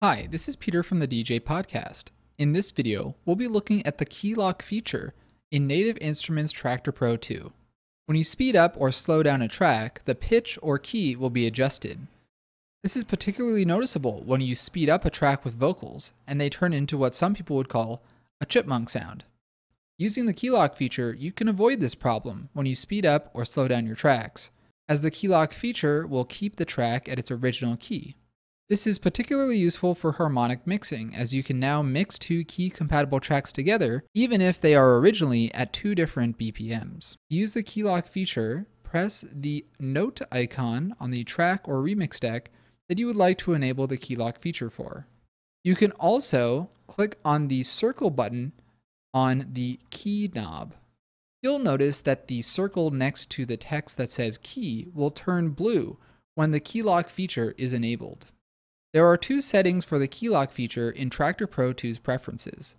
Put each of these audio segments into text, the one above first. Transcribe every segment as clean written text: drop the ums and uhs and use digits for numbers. Hi, this is Peter from the DJ Podcast. In this video, we'll be looking at the key lock feature in Native Instruments Traktor Pro 2. When you speed up or slow down a track, the pitch or key will be adjusted. This is particularly noticeable when you speed up a track with vocals and they turn into what some people would call a chipmunk sound. Using the key lock feature, you can avoid this problem when you speed up or slow down your tracks, as the key lock feature will keep the track at its original key. This is particularly useful for harmonic mixing, as you can now mix two key-compatible tracks together, even if they are originally at two different BPMs. To use the key lock feature, press the note icon on the track or remix deck that you would like to enable the key lock feature for. You can also click on the circle button on the key knob. You'll notice that the circle next to the text that says key will turn blue when the key lock feature is enabled. There are two settings for the key lock feature in Traktor Pro 2's preferences.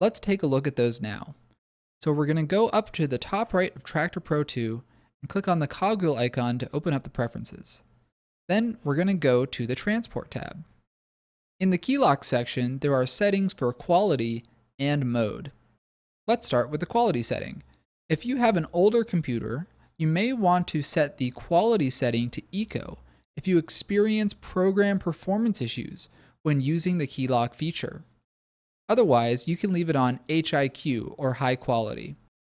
Let's take a look at those now. So we're going to go up to the top right of Traktor Pro 2 and click on the cogwheel icon to open up the preferences. Then we're going to go to the transport tab. In the key lock section, there are settings for quality and mode. Let's start with the quality setting. If you have an older computer, you may want to set the quality setting to eco if you experience program performance issues when using the key lock feature. Otherwise, you can leave it on HIQ or high quality.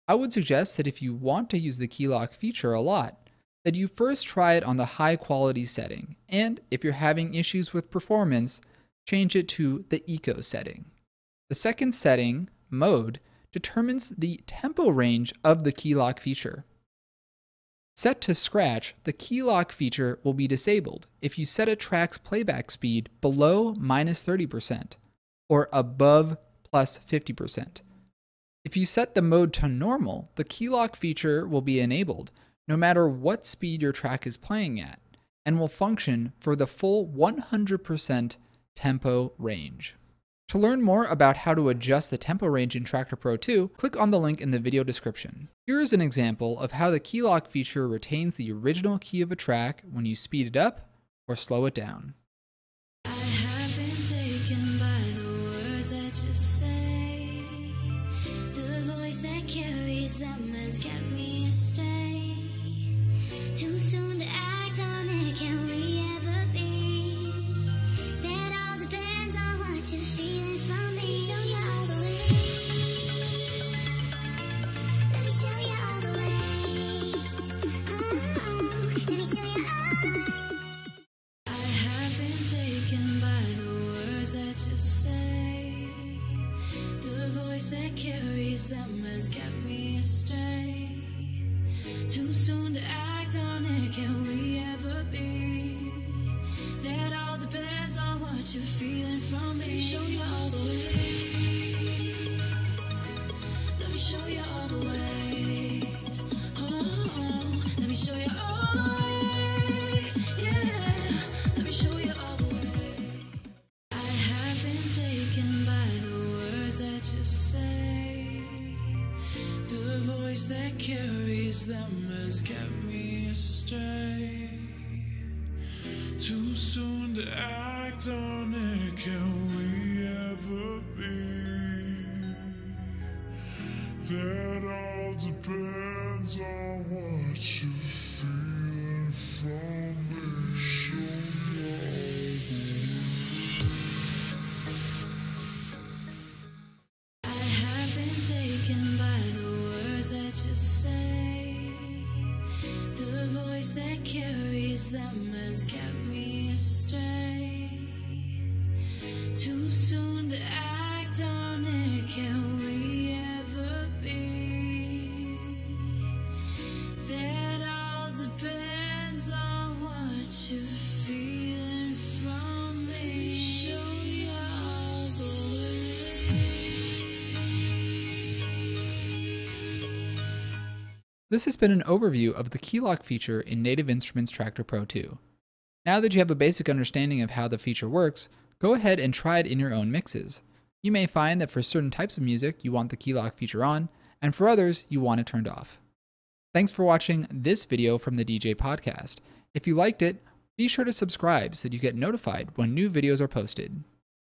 I would suggest that if you want to use the key lock feature a lot, that you first try it on the high quality setting, and if you're having issues with performance, change it to the eco setting. The second setting, mode, determines the tempo range of the key lock feature. Set to scratch, the key lock feature will be disabled if you set a track's playback speed below -30% or above +50%. If you set the mode to normal, the key lock feature will be enabled no matter what speed your track is playing at and will function for the full 100% tempo range. To learn more about how to adjust the tempo range in Traktor Pro 2, click on the link in the video description. Here is an example of how the key lock feature retains the original key of a track when you speed it up or slow it down. I have been taken by the words that you say. The voice that carries them has kept me astray. Too soon to act on it, can we ever be? That all depends on what you feel. Say the voice that carries them has kept me astray. Too soon to act on it, can we ever be? That all depends on what you're feeling from me. Let me show you all the ways. Let me show you all the ways. Oh, oh. Let me show you all the ways. Yeah, let me show you all the ways. Say the voice that carries them has kept me astray. Too soon to act on it, can we ever be? That all depends on what you feel from me. Say the voice that carries them has kept me astray. Too soon to act on it, can we ever be? That all depends on what you feel from me. Show you all the way. This has been an overview of the key lock feature in Native Instruments Traktor Pro 2. Now that you have a basic understanding of how the feature works, go ahead and try it in your own mixes. You may find that for certain types of music you want the key lock feature on, and for others you want it turned off. Thanks for watching this video from the DJ Podcast. If you liked it, be sure to subscribe so that you get notified when new videos are posted.